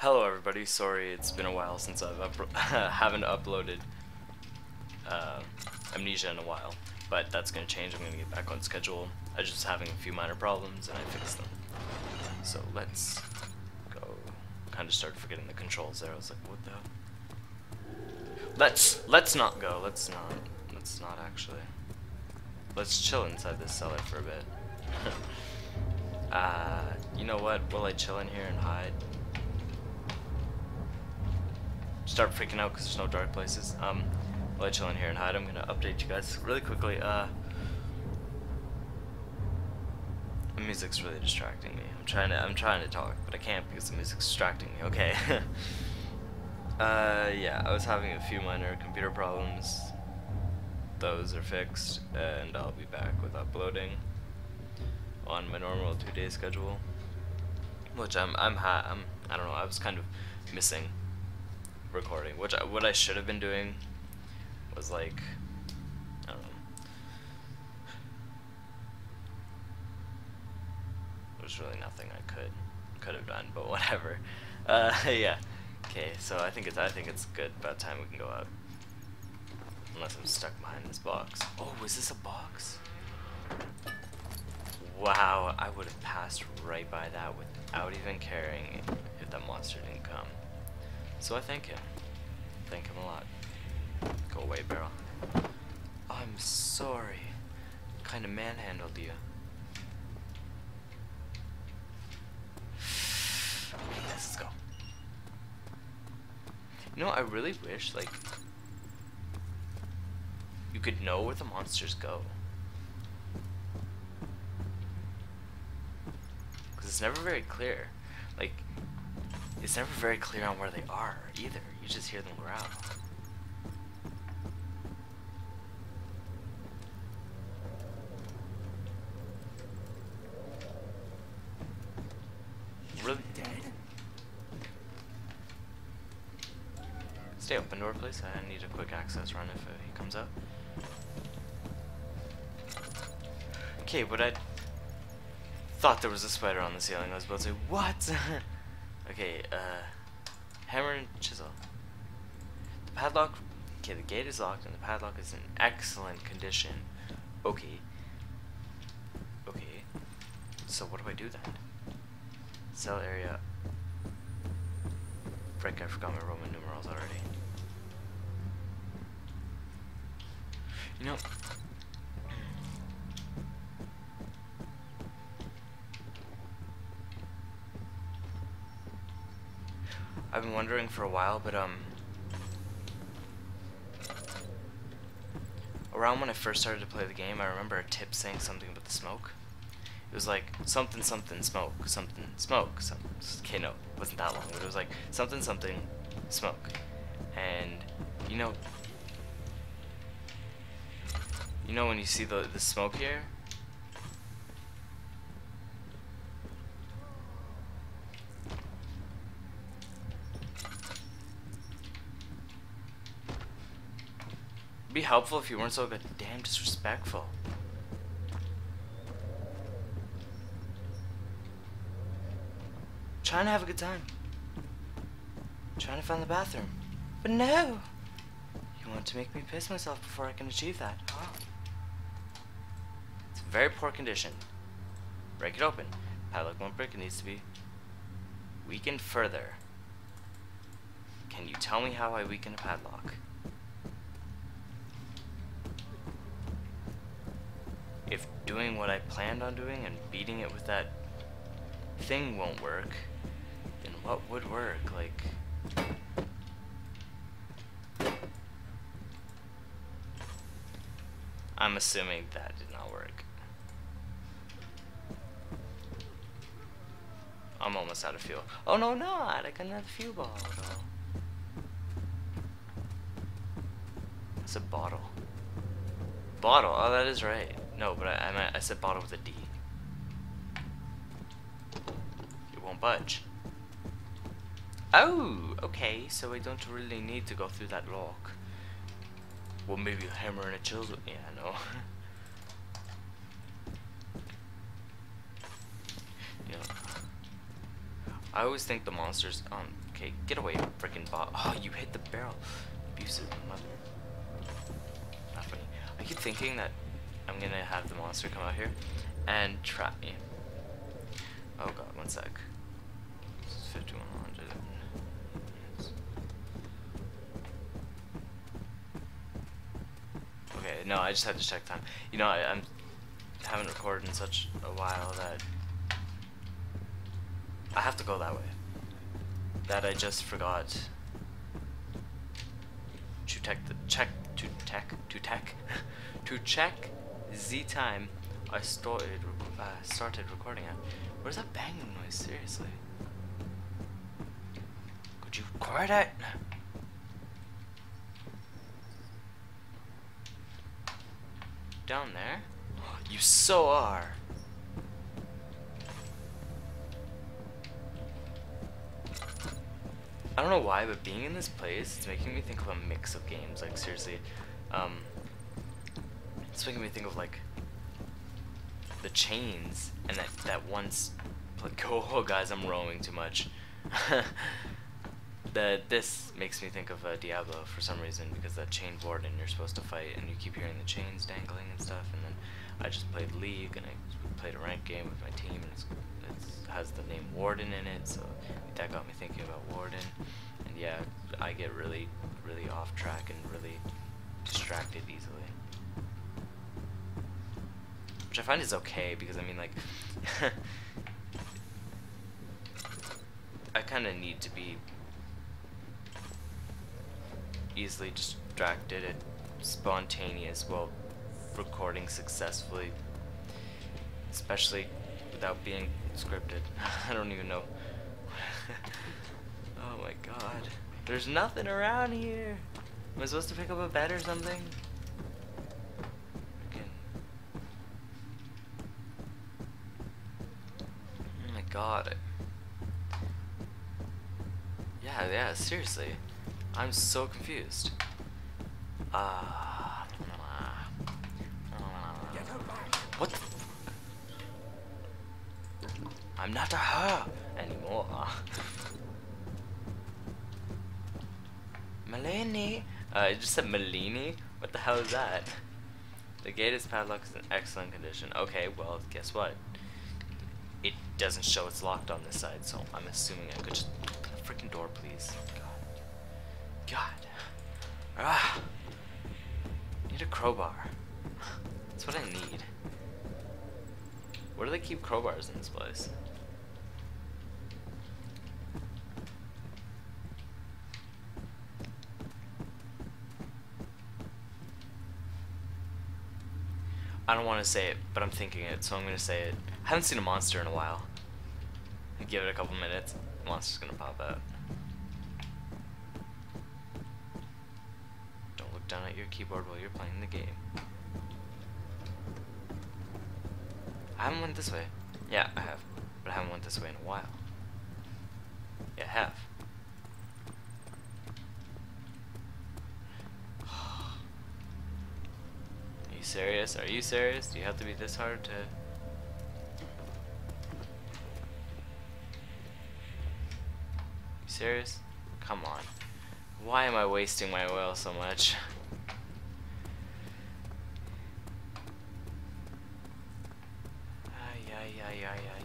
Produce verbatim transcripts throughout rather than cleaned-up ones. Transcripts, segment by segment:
Hello everybody, sorry it's been a while since I've up haven't uploaded uh, Amnesia in a while, but that's going to change. I'm going to get back on schedule. I was just having a few minor problems and I fixed them. So let's go. Kind of started forgetting the controls there. I was like, what the? Let's let's not go. Let's not. Let's not actually. Let's chill inside this cellar for a bit. uh, you know what? Will I chill in here and hide? Start freaking out because there's no dark places. Um, while I chill in here and hide, I'm gonna update you guys really quickly. Uh, the music's really distracting me. I'm trying to, I'm trying to talk, but I can't because the music's distracting me. Okay. uh, yeah, I was having a few minor computer problems. Those are fixed, and I'll be back with uploading on my normal two-day schedule, which I'm, I'm, ha I'm, I don't know. I was kind of missing recording, which I, what I should have been doing was, like, I don't know, there's really nothing I could could have done, but whatever. Uh, yeah, okay. So I think it's I think it's good. About time we can go out, unless I'm stuck behind this box. Oh, is this a box? Wow, I would have passed right by that without even caring if that monster didn't come. So I thank him. Thank him a lot. Go away, barrel. I'm sorry. Kind of manhandled you. Okay, let's go. You know, I really wish, like, you could know where the monsters go. Because it's never very clear. Like, it's never very clear on where they are, either. You just hear them growl. Really dead. Stay open door, please. I need a quick access run if uh, he comes up. Okay, but I thought there was a spider on the ceiling. I was about to say, what? Okay, uh, hammer and chisel. The padlock, okay, the gate is locked and the padlock is in excellent condition. Okay. Okay. So what do I do then? Cell area. Frick, I forgot my Roman numerals already. You know, I've been wondering for a while, but um, around when I first started to play the game, I remember a tip saying something about the smoke. It was like, something, something, smoke, something, smoke, something. Okay, no, it wasn't that long, but it was like, something, something, smoke. And, you know, you know when you see the, the smoke here? Be helpful if you weren't so goddamn disrespectful. Trying to have a good time. Trying to find the bathroom. But no! You want to make me piss myself before I can achieve that. Oh. It's in very poor condition. Break it open. Padlock won't break, it needs to be weakened further. Can you tell me how I weaken a padlock? If doing what I planned on doing and beating it with that thing won't work, then what would work? Like, I'm assuming that did not work. I'm almost out of fuel. Oh no, not! I got another fuel bottle. That's a bottle. Bottle. Oh, that is right. No, but I, I, meant, I said bottle with a D. It won't budge. Oh, okay, so I don't really need to go through that lock. Well, maybe a hammer and a chisel. Yeah, no. You know, I always think the monsters. Um. Okay, get away, freaking bot. Oh, you hit the barrel. Abusive mother. Not funny. I keep thinking that I'm gonna have the monster come out here and trap me. Oh god, one sec. This is fifty-one hundred. Okay, no, I just had to check time. You know, I I'm, haven't recorded in such a while that I have to go that way. That I just forgot to check the check to tech to tech to check the time I started uh, started recording at. Where's that banging noise? Seriously, could you quiet it? Down there? Oh, you so are. I don't know why, but being in this place, it's making me think of a mix of games. Like, seriously, um, it's making me think of like the Chains and that that once. Like, oh, guys, I'm roaming too much. The this makes me think of uh, Diablo for some reason, because that chain board and you're supposed to fight and you keep hearing the chains dangling and stuff. And then I just played League and I played a ranked game with my team, and it's, it's has the name Warden in it, so that got me thinking about Warden. And yeah, I get really really off track and really distracted easily, which I find is okay, because I mean, like, I kind of need to be easily distracted and spontaneous while recording successfully, especially without being scripted. I don't even know. Oh my god, there's nothing around here. Am I supposed to pick up a bed or something? Freaking. Oh my god. Yeah, yeah, seriously, I'm so confused. Ah. Uh, what the f I'm not a her anymore. Melanie? Uh, it just said Melanie? What the hell is that? The gate is padlocked, is in excellent condition. Okay, well, guess what? It doesn't show it's locked on this side, so I'm assuming I could just. Freaking door, please. God. God. Ah. Need a crowbar. That's what I need. Where do they keep crowbars in this place? I don't want to say it, but I'm thinking it, so I'm going to say it. I haven't seen a monster in a while. I give it a couple minutes. The monster's going to pop out. Don't look down at your keyboard while you're playing the game. I haven't went this way. Yeah, I have. But I haven't went this way in a while. Yeah, I have. Are you serious? Are you serious? Do you have to be this hard to... You serious? Come on. Why am I wasting my oil so much? Ay, ay, ay, ay, ay.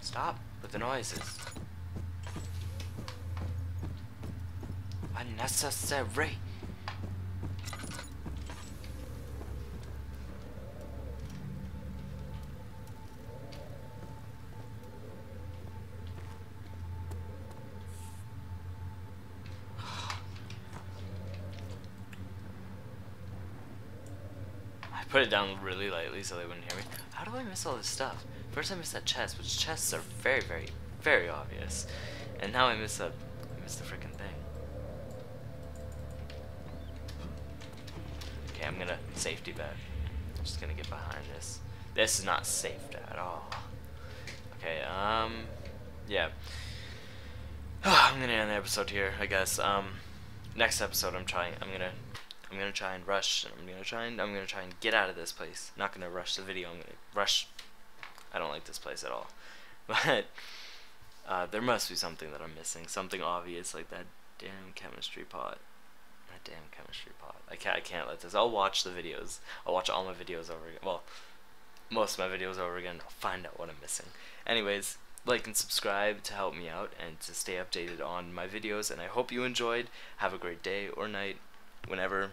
Stop with the noises. Unnecessary. Put it down really lightly so they wouldn't hear me. How do I miss all this stuff? First I missed that chest, which chests are very, very, very obvious. And now I miss a, I miss the frickin' thing. Okay, I'm gonna safety bet. I'm just gonna get behind this. This is not safe at all. Okay, um, yeah. I'm gonna end the episode here, I guess. Um, next episode I'm trying, I'm gonna... I'm gonna try and rush, and I'm gonna try and I'm gonna try and get out of this place. I'm not gonna rush the video. I'm gonna rush. I don't like this place at all. But Uh, there must be something that I'm missing, something obvious, like that damn chemistry pot. That damn chemistry pot. I can't, I can't let this. I'll watch the videos. I'll watch all my videos over again. Well, most of my videos over again. I'll find out what I'm missing. Anyways, like and subscribe to help me out and to stay updated on my videos. And I hope you enjoyed. Have a great day or night, whenever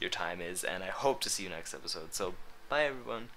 your time is. And I hope to see you next episode. So, bye everyone.